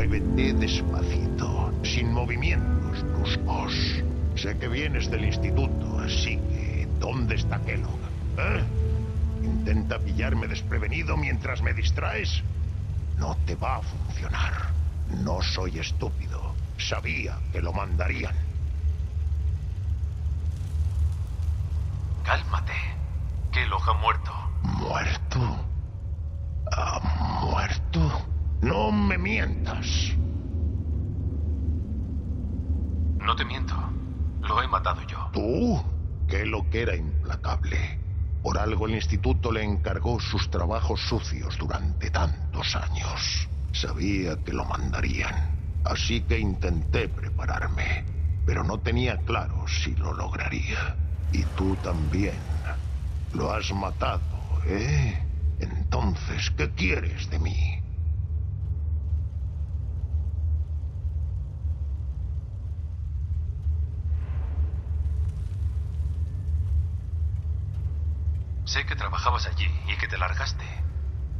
Muévete despacito, sin movimientos bruscos. Sé que vienes del instituto, así que ¿dónde está Kellogg? ¿Eh? ¿Intenta pillarme desprevenido mientras me distraes? No te va a funcionar. No soy estúpido. Sabía que lo mandarían. Cálmate. Kellogg ha muerto. ¿Muerto? ¿Ha muerto? No me mientas. No te miento. Lo he matado yo. ¿Tú? Kellogg era implacable. Por algo el instituto le encargó sus trabajos sucios durante tantos años. Sabía que lo mandarían. Así que intenté prepararme. Pero no tenía claro si lo lograría. Y tú también. Lo has matado, ¿eh? Entonces, ¿qué quieres de mí? Sé que trabajabas allí y que te largaste.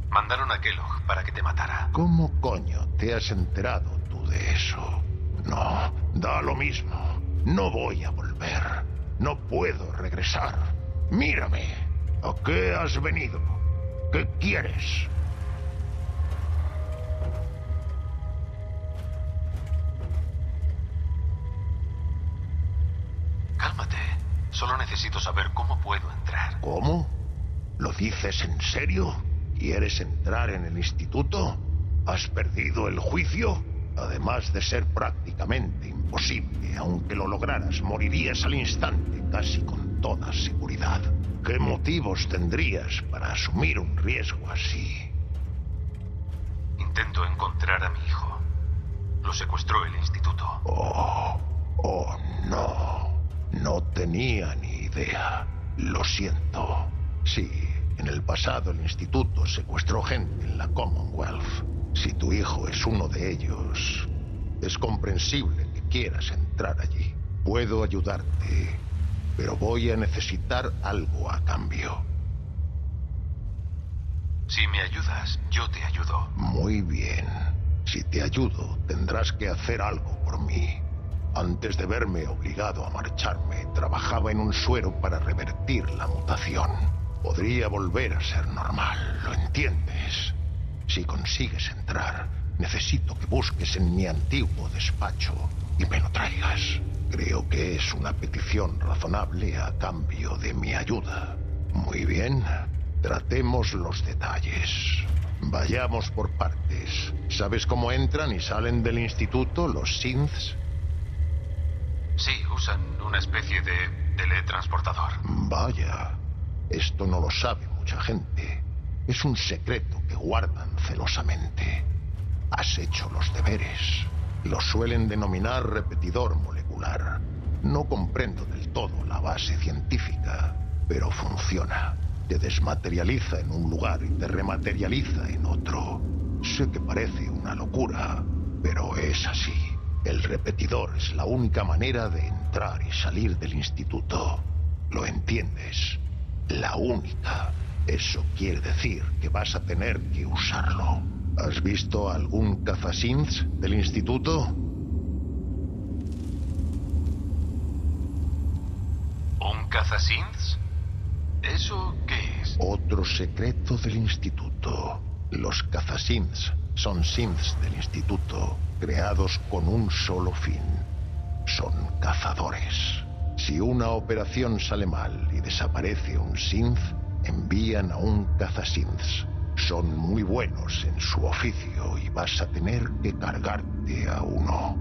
Mandaron a Kellogg para que te matara. ¿Cómo coño te has enterado tú de eso? No, da lo mismo. No voy a volver. No puedo regresar. Mírame. ¿A qué has venido? ¿Qué quieres? Cálmate. Solo necesito saber cómo puedo entrar. ¿Cómo? ¿Lo dices en serio? ¿Quieres entrar en el instituto? ¿Has perdido el juicio? Además de ser prácticamente imposible, aunque lo lograras, morirías al instante, casi con toda seguridad. ¿Qué motivos tendrías para asumir un riesgo así? Intento encontrar a mi hijo. Lo secuestró el instituto. Oh, no. No tenía ni idea. Lo siento. Sí. En el pasado el instituto secuestró gente en la Commonwealth. Si tu hijo es uno de ellos, es comprensible que quieras entrar allí. Puedo ayudarte, pero voy a necesitar algo a cambio. Si me ayudas, yo te ayudo. Muy bien. Si te ayudo, tendrás que hacer algo por mí. Antes de verme obligado a marcharme, trabajaba en un suero para revertir la mutación. Podría volver a ser normal, ¿lo entiendes? Si consigues entrar, necesito que busques en mi antiguo despacho y me lo traigas. Creo que es una petición razonable a cambio de mi ayuda. Muy bien, tratemos los detalles. Vayamos por partes. ¿Sabes cómo entran y salen del instituto los Synths? Sí, usan una especie de teletransportador. Vaya. Esto no lo sabe mucha gente. Es un secreto que guardan celosamente. Has hecho los deberes. Lo suelen denominar repetidor molecular. No comprendo del todo la base científica, pero funciona. Te desmaterializa en un lugar y te rematerializa en otro. Sé que parece una locura, pero es así. El repetidor es la única manera de entrar y salir del instituto. ¿Lo entiendes? La única. Eso quiere decir que vas a tener que usarlo. ¿Has visto algún cazasynths del instituto? ¿Un cazasynths? ¿Eso qué es? Otro secreto del instituto. Los cazasynths son synths del instituto, creados con un solo fin. Son cazadores. Si una operación sale mal y desaparece un synth, envían a un cazasynths. Son muy buenos en su oficio y vas a tener que cargarte a uno.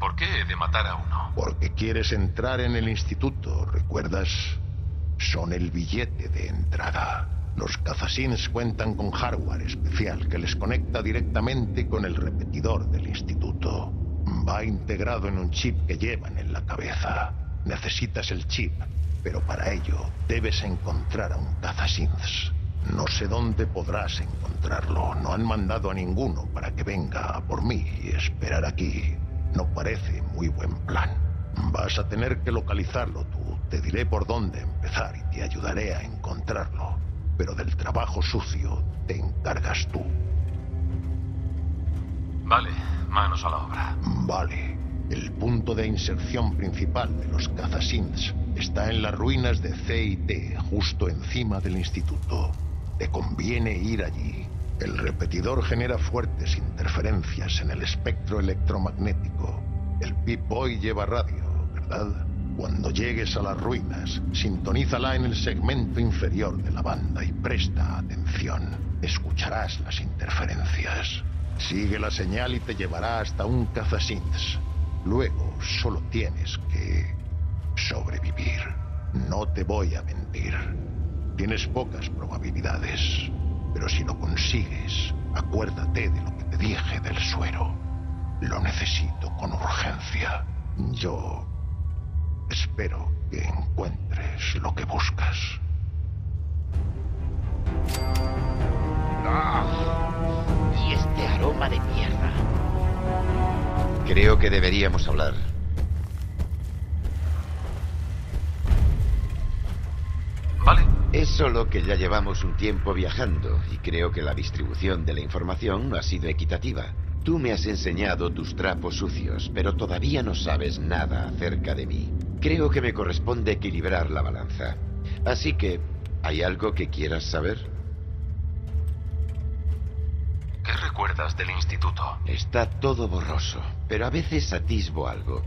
¿Por qué he de matar a uno? Porque quieres entrar en el instituto, ¿recuerdas? Son el billete de entrada. Los cazasynths cuentan con hardware especial que les conecta directamente con el repetidor del instituto. Va integrado en un chip que llevan en la cabeza. Necesitas el chip, pero para ello debes encontrar a un cazasynths. No sé dónde podrás encontrarlo. No han mandado a ninguno para que venga a por mí y esperar aquí. No parece muy buen plan. Vas a tener que localizarlo tú. Te diré por dónde empezar y te ayudaré a encontrarlo, pero del trabajo sucio te encargas tú. Vale, manos a la obra. Vale. El punto de inserción principal de los cazasynths está en las ruinas de CIT, justo encima del instituto. Te conviene ir allí. El repetidor genera fuertes interferencias en el espectro electromagnético. El Pip-Boy lleva radio, ¿verdad? Cuando llegues a las ruinas, sintonízala en el segmento inferior de la banda y presta atención. Escucharás las interferencias. Sigue la señal y te llevará hasta un cazasynths. Luego solo tienes que sobrevivir. No te voy a mentir. Tienes pocas probabilidades. Pero si lo consigues, acuérdate de lo que te dije del suero. Lo necesito con urgencia. Yo espero que encuentres lo que buscas. ¡Oh! Y este aroma de tierra. Creo que deberíamos hablar. Vale. Es solo que ya llevamos un tiempo viajando y creo que la distribución de la información no ha sido equitativa. Tú me has enseñado tus trapos sucios, pero todavía no sabes nada acerca de mí. Creo que me corresponde equilibrar la balanza. Así que, ¿hay algo que quieras saber? ¿Qué recuerdas del instituto? Está todo borroso, pero a veces atisbo algo.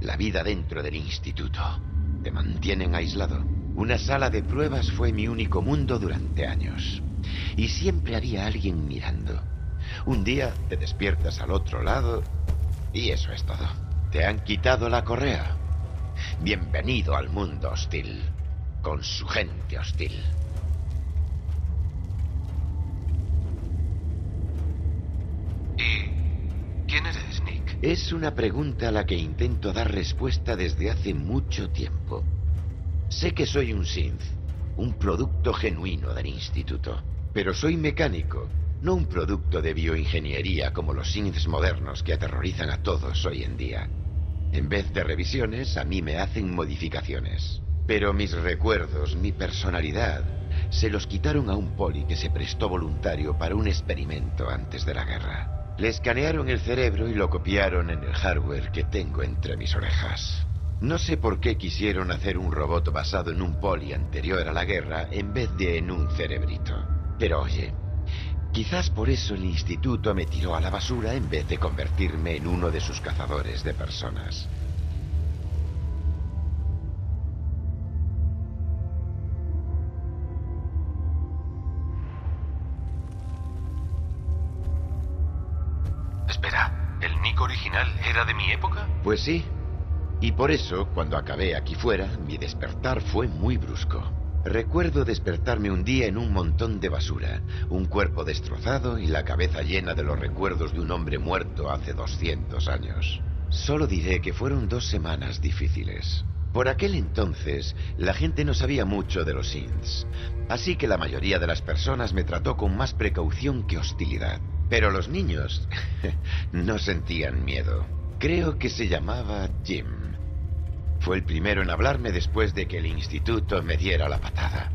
La vida dentro del instituto. Te mantienen aislado. Una sala de pruebas fue mi único mundo durante años. Y siempre había alguien mirando. Un día te despiertas al otro lado y eso es todo. Te han quitado la correa. Bienvenido al mundo hostil, con su gente hostil. ¿Y quién eres, Nick? Es una pregunta a la que intento dar respuesta desde hace mucho tiempo. Sé que soy un synth, un producto genuino del instituto, pero soy mecánico, no un producto de bioingeniería como los synths modernos que aterrorizan a todos hoy en día. En vez de revisiones, a mí me hacen modificaciones. Pero mis recuerdos, mi personalidad, se los quitaron a un poli que se prestó voluntario para un experimento antes de la guerra. Le escanearon el cerebro y lo copiaron en el hardware que tengo entre mis orejas. No sé por qué quisieron hacer un robot basado en un poli anterior a la guerra en vez de en un cerebrito. Pero oye, quizás por eso el instituto me tiró a la basura en vez de convertirme en uno de sus cazadores de personas. Espera, ¿el Nick original era de mi época? Pues sí. Y por eso, cuando acabé aquí fuera, mi despertar fue muy brusco. Recuerdo despertarme un día en un montón de basura, un cuerpo destrozado y la cabeza llena de los recuerdos de un hombre muerto hace 200 años. Solo diré que fueron 2 semanas difíciles. Por aquel entonces, la gente no sabía mucho de los synths, así que la mayoría de las personas me trató con más precaución que hostilidad. Pero los niños no sentían miedo. Creo que se llamaba Jim. Fue el primero en hablarme después de que el instituto me diera la patada.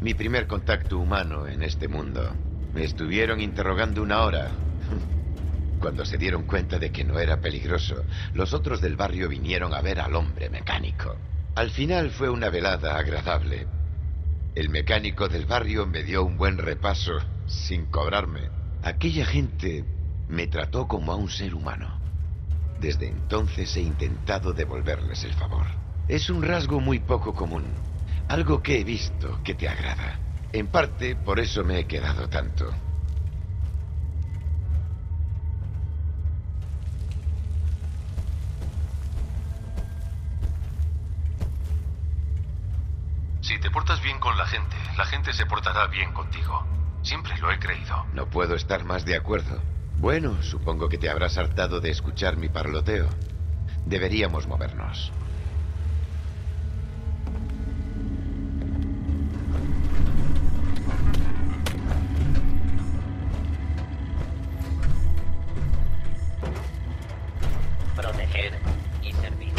Mi primer contacto humano en este mundo. Me estuvieron interrogando 1 hora. Cuando se dieron cuenta de que no era peligroso, los otros del barrio vinieron a ver al hombre mecánico. Al final fue una velada agradable. El mecánico del barrio me dio un buen repaso, sin cobrarme. Aquella gente me trató como a un ser humano. Desde entonces he intentado devolverles el favor. Es un rasgo muy poco común, algo que he visto que te agrada. En parte, por eso me he quedado tanto. Si te portas bien con la gente se portará bien contigo. Siempre lo he creído. No puedo estar más de acuerdo. Bueno, supongo que te habrás hartado de escuchar mi parloteo. Deberíamos movernos. Proteger y servir.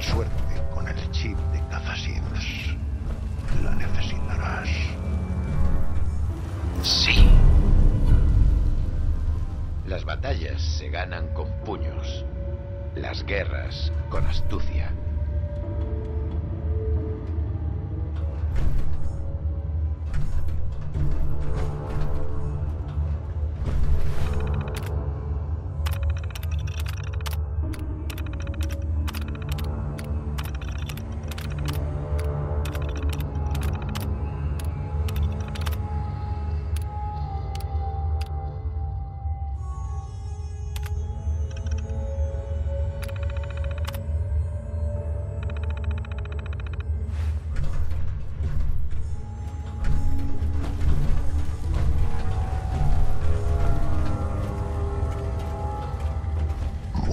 Mucha suerte con el chip de cazasynths. La necesitarás. Sí. Las batallas se ganan con puños. Las guerras con astucia.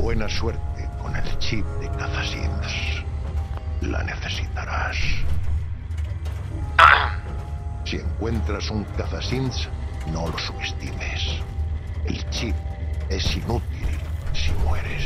Buena suerte con el chip de cazasynths. La necesitarás. Si encuentras un cazasynths, no lo subestimes. El chip es inútil si mueres.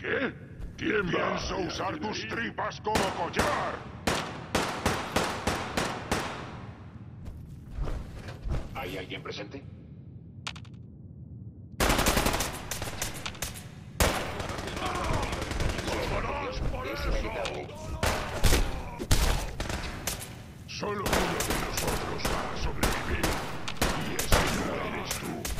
¿Qué? ¿Quién va? Pienso usar tus tripas como collar. ¿Hay alguien presente? Solo uno de nosotros va a sobrevivir. Y ese no eres tú.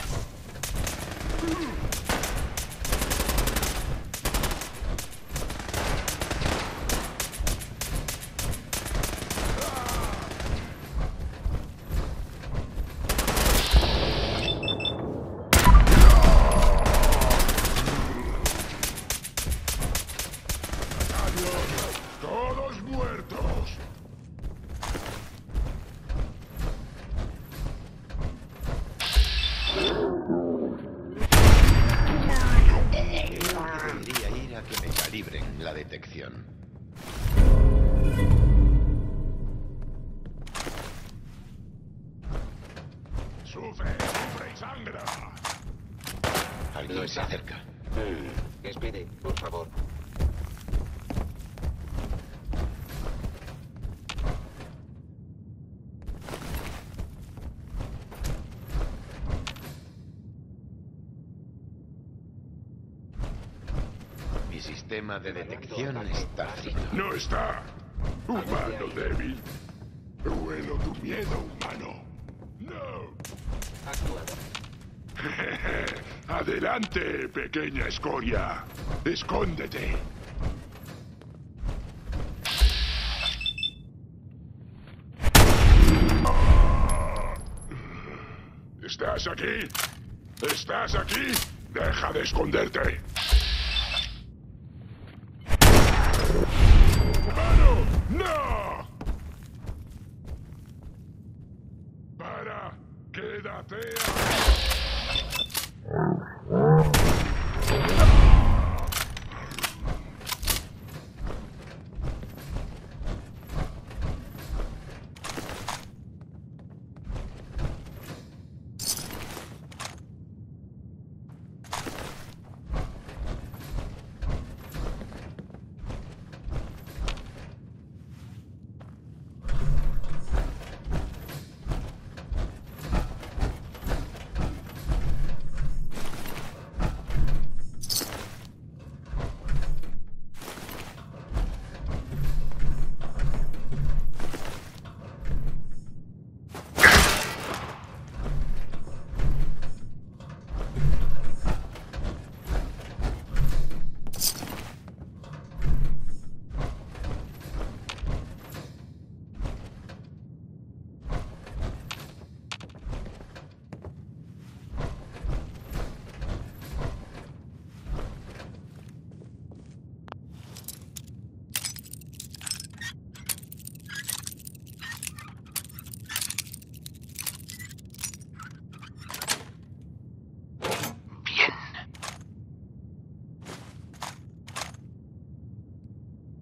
muertos. Debería ir a que me calibren la detección. ¡Sufre, sufre y sangra! Alguien se acerca. Espere, por favor. Mi sistema de detección está frito. ¡No está! ¡Humano débil! ¡Huelo tu miedo, humano! ¡No! Actuado. ¡Adelante, pequeña escoria! ¡Escóndete! ¿Estás aquí? ¿Estás aquí? ¡Deja de esconderte! ¡Humano! ¡No! ¡Para! ¡Quédate ahí!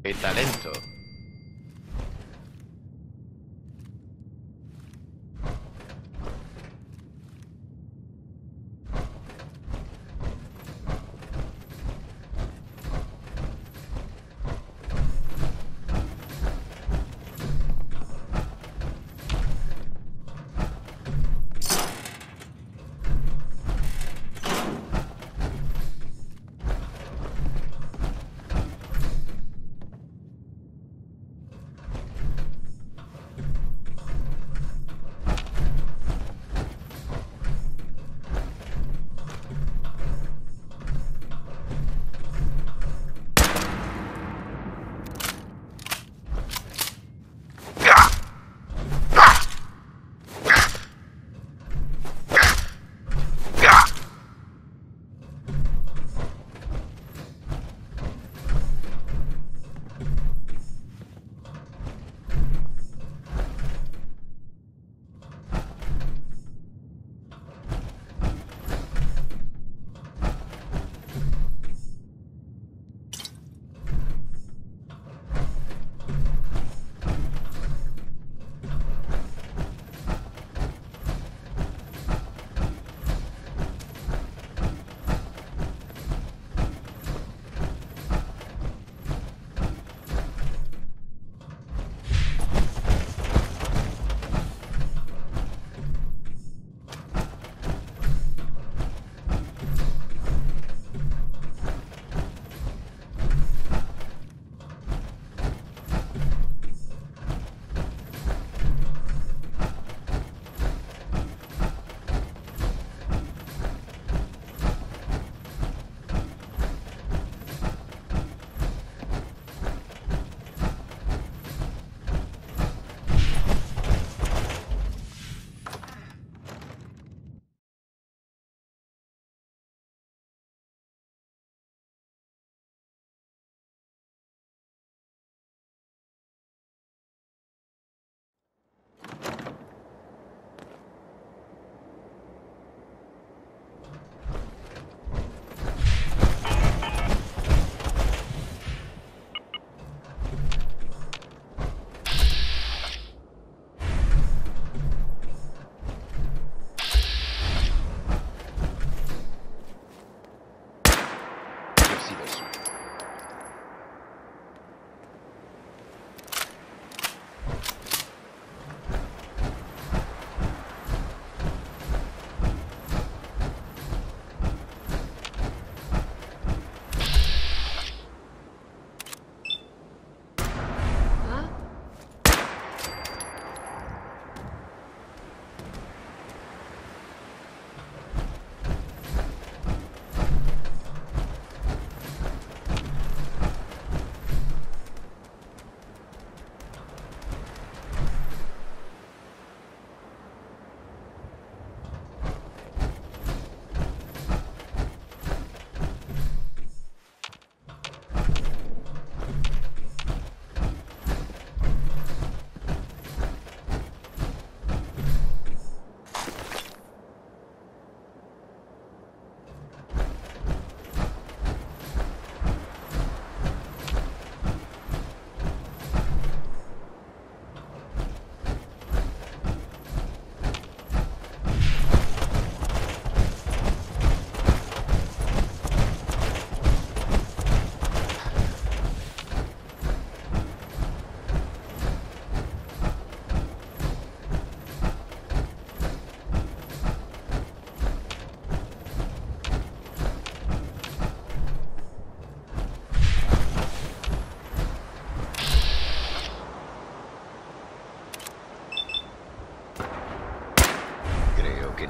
¡Qué talento!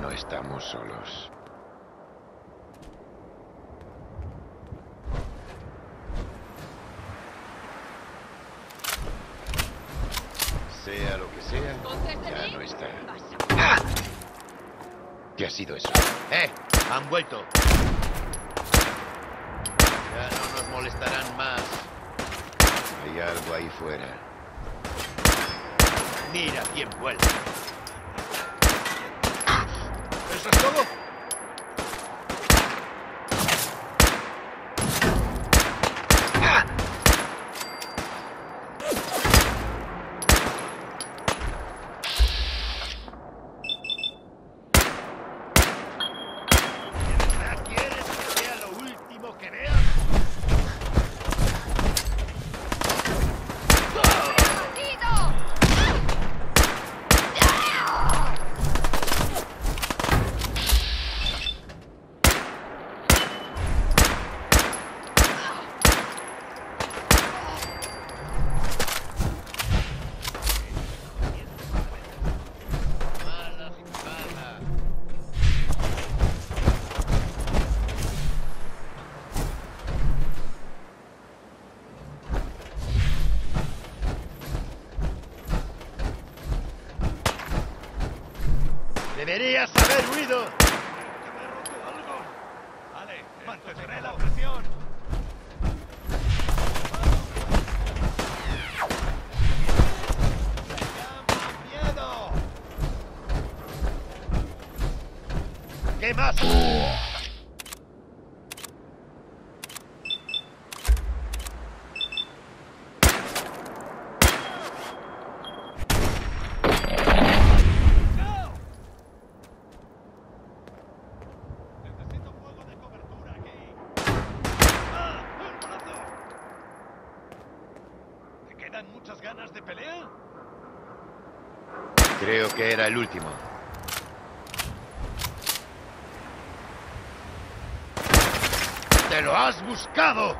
No estamos solos. Sea lo que sea, ya no está. ¡Ah! ¿Qué ha sido eso? ¡Eh! ¡Han vuelto! Ya no nos molestarán más. Hay algo ahí fuera. Mira quién vuelve. ¿Eso es todo? ¡Deberías haber huido! ¡Que me he roto algo! ¡Vale! ¡Mantendré la presión! ¡Se llama miedo! ¿Qué más? Creo que era el último. ¡Te lo has buscado!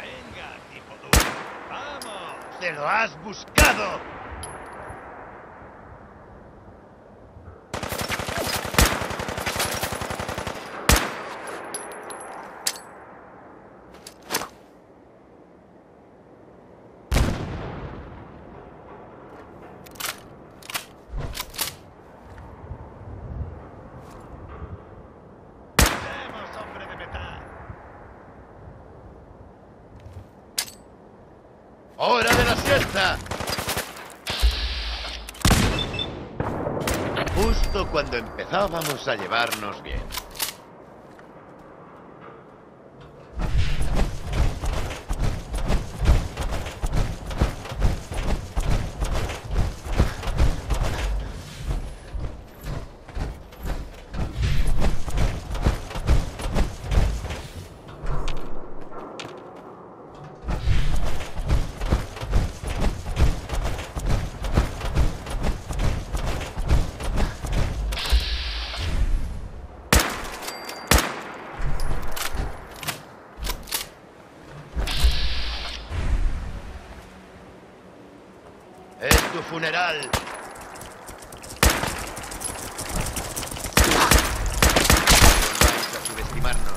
¡Venga, tipo duro! ¡Vamos! ¡Te lo has buscado! ¡Hora de la siesta! Justo cuando empezábamos a llevarnos bien. Funeral. Vais a subestimarnos.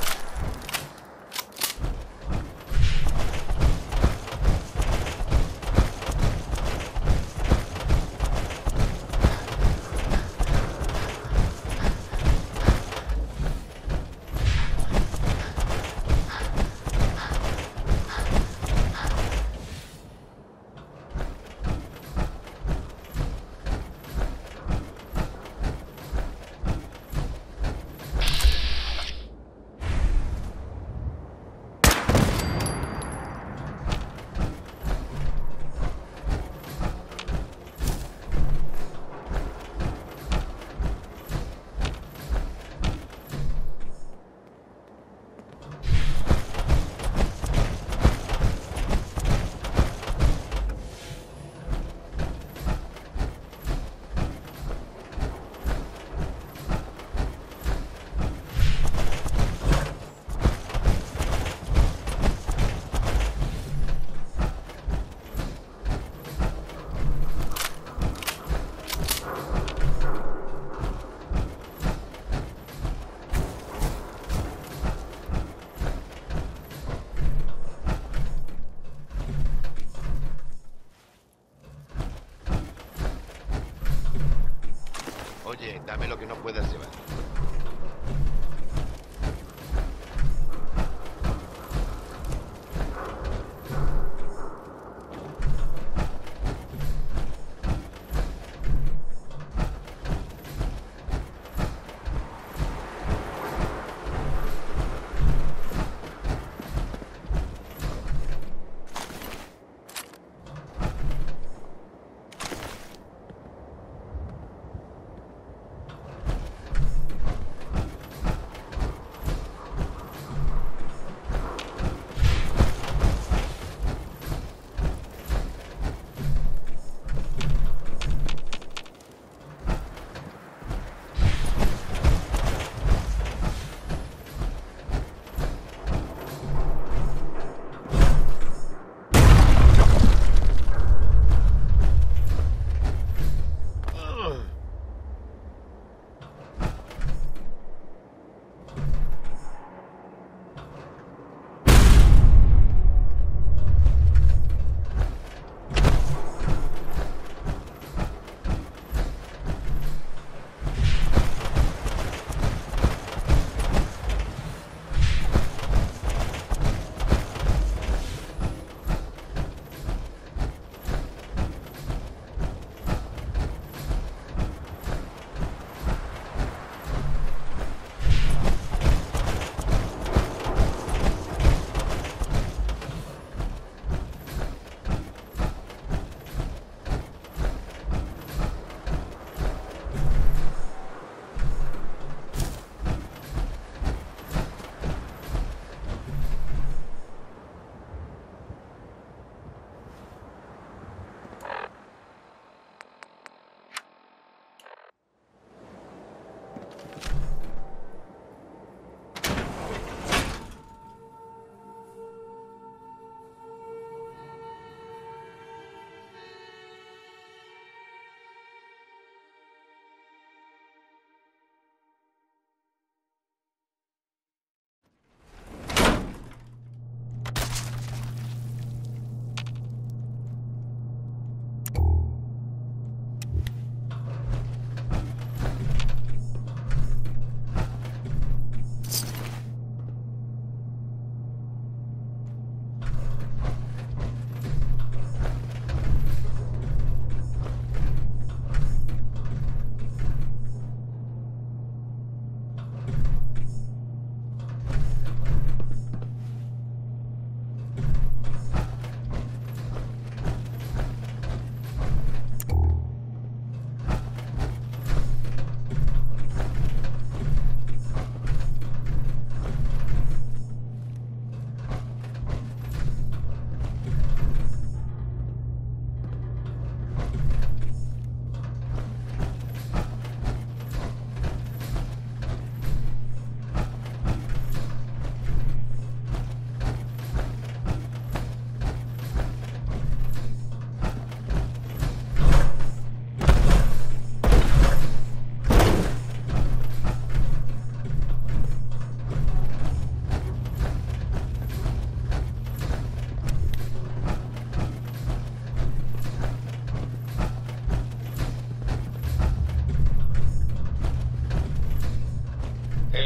Oye, dame lo que no puedas llevar.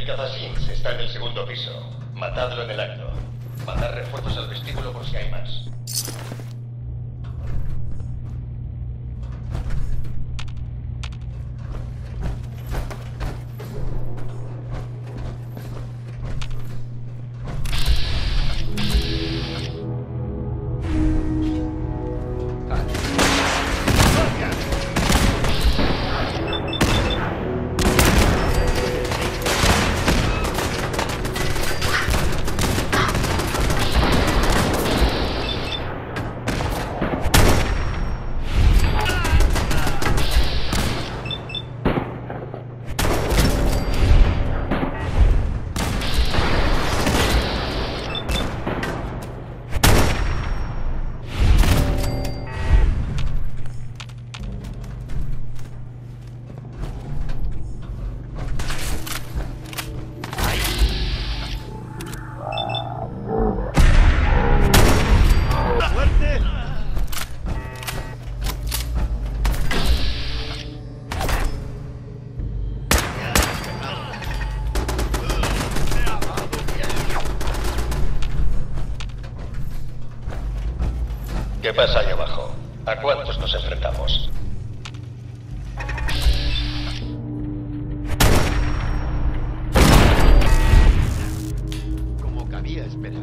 Cazasynths está en el segundo piso. Matadlo en el acto. Mandad refuerzos al vestíbulo por si hay más. ¿Qué pasa ahí abajo? ¿A cuántos nos enfrentamos? Como cabía esperar.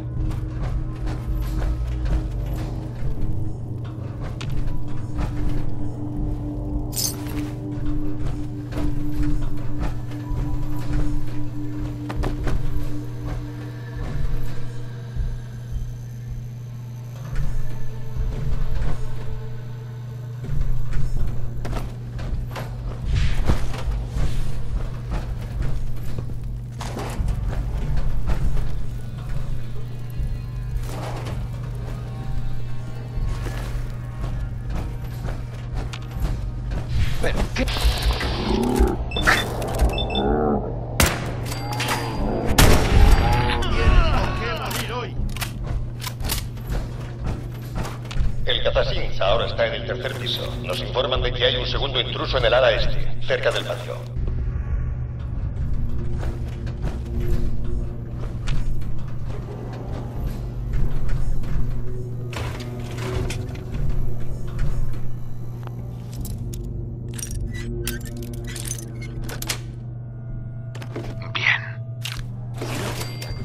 Ahora está en el tercer piso. Nos informan de que hay un segundo intruso en el ala este, cerca del patio. Bien.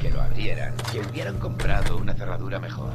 Si no querían que lo abrieran, que hubieran comprado una cerradura mejor.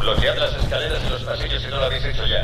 Bloquead las escaleras y los pasillos si no lo habéis hecho ya.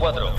4.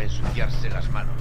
Ensuciarse las manos.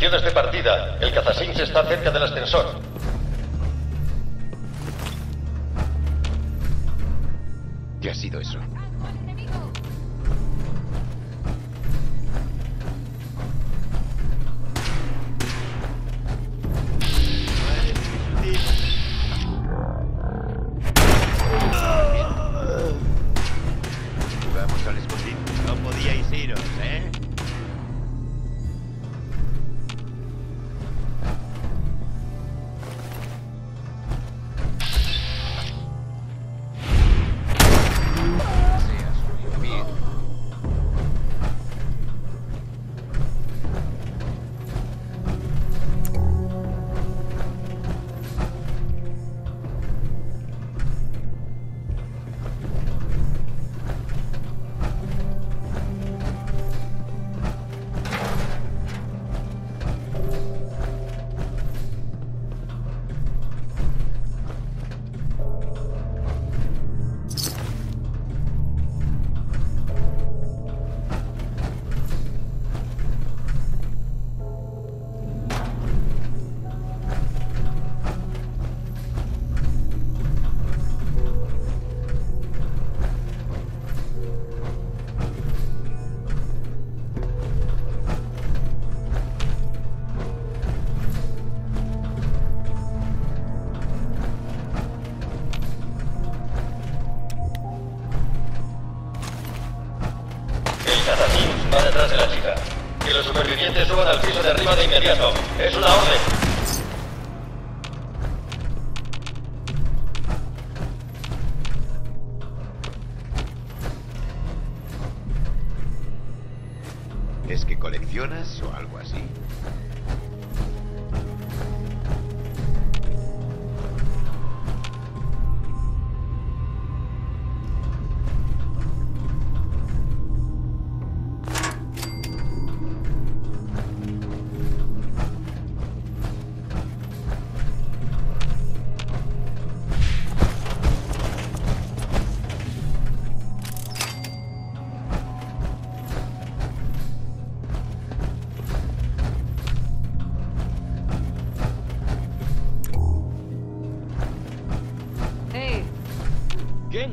Posiciones de partida. El cazasynths está cerca del ascensor. ¿Qué ha sido eso? Suban al piso de arriba de inmediato. Es una orden.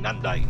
Andai.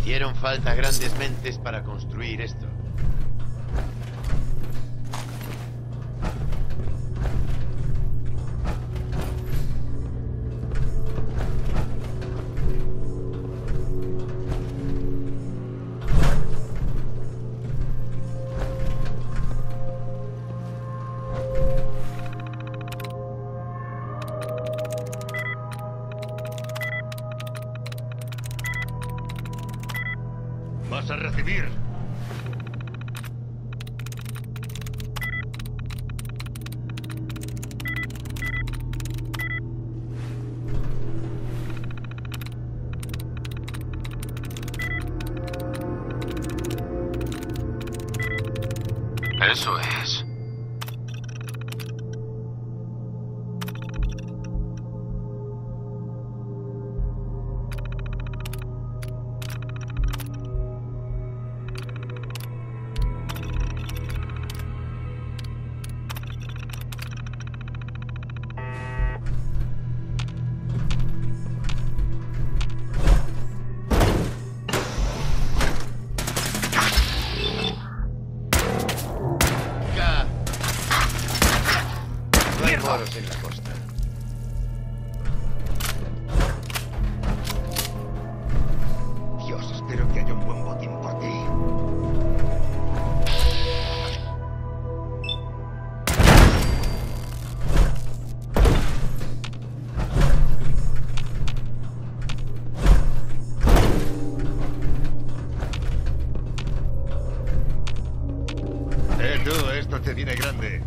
Hicieron falta grandes mentes para construir esto. Vas a recibir. Eso es. Moros en la costa. Dios, espero que haya un buen botín para ti. Tú, esto te viene grande.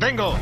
¡Tengo!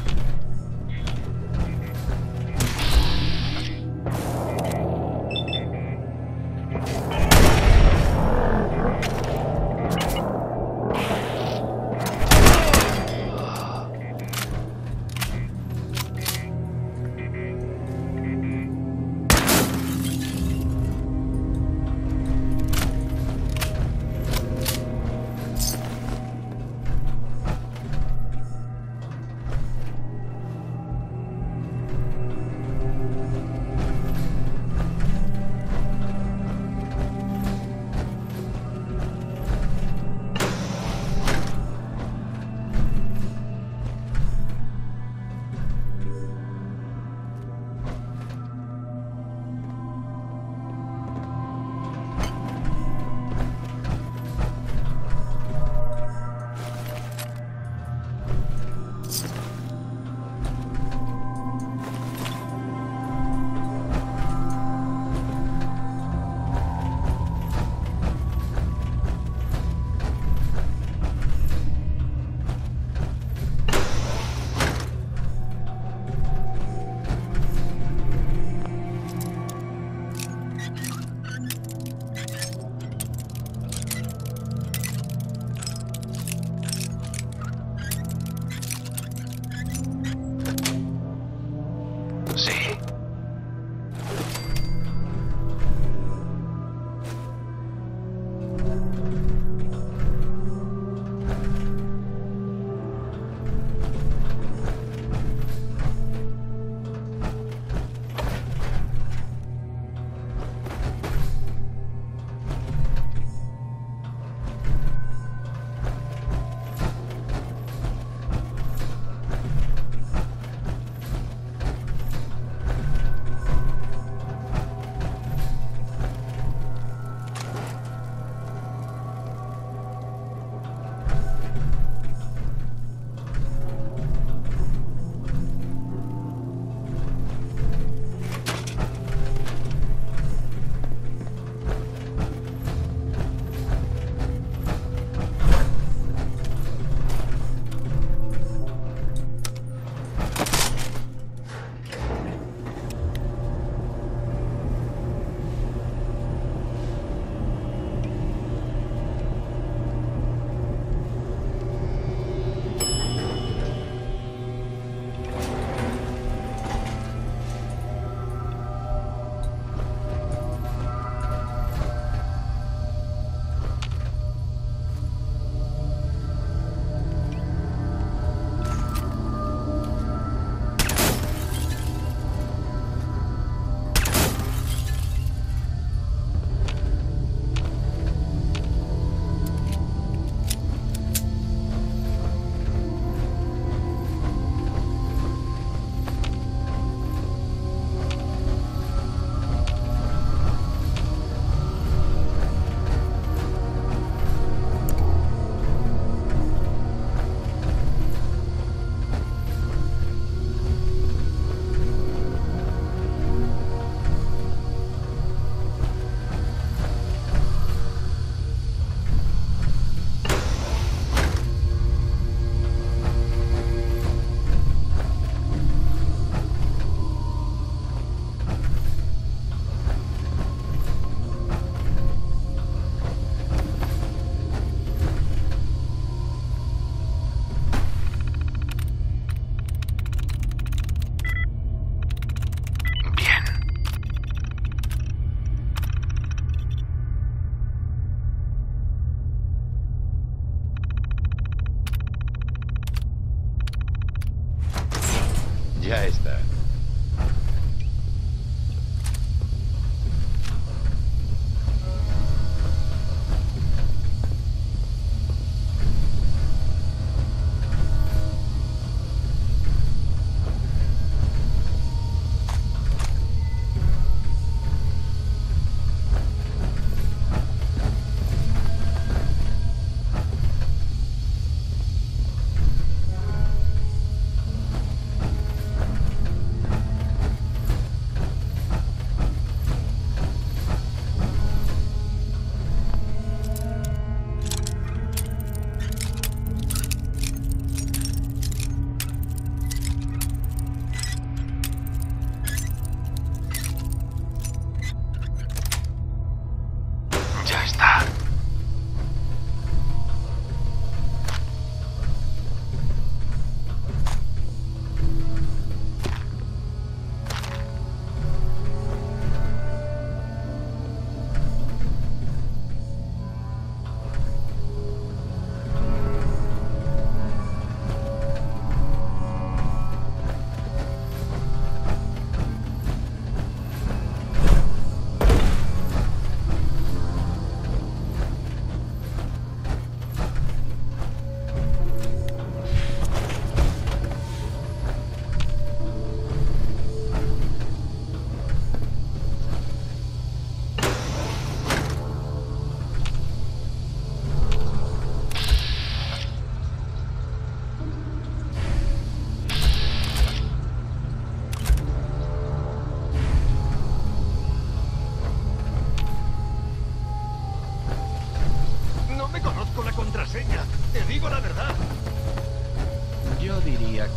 ya está.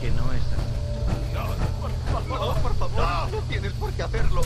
Que no es así. No, por favor, no, por favor, no tienes por qué hacerlo.